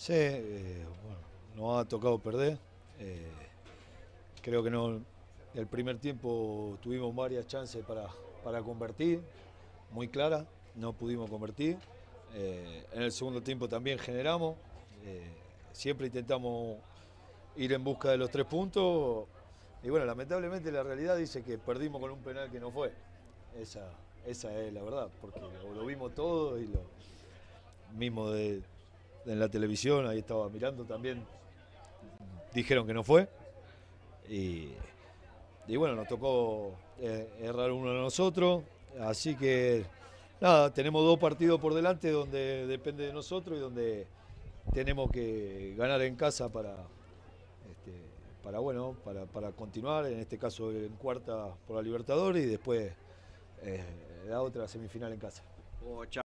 Sí, bueno, nos ha tocado perder. Creo que no, el primer tiempo tuvimos varias chances para convertir, muy claras, no pudimos convertir. En el segundo tiempo también generamos, siempre intentamos ir en busca de los 3 puntos. Y bueno, lamentablemente la realidad dice que perdimos con un penal que no fue. Esa es la verdad, porque lo vimos todo y lo mismo en la televisión, ahí estaba mirando también, dijeron que no fue. Y bueno, nos tocó errar uno a nosotros, así que nada, tenemos 2 partidos por delante donde depende de nosotros y donde tenemos que ganar en casa para continuar, en este caso en cuarta por la Libertadores y después la otra semifinal en casa.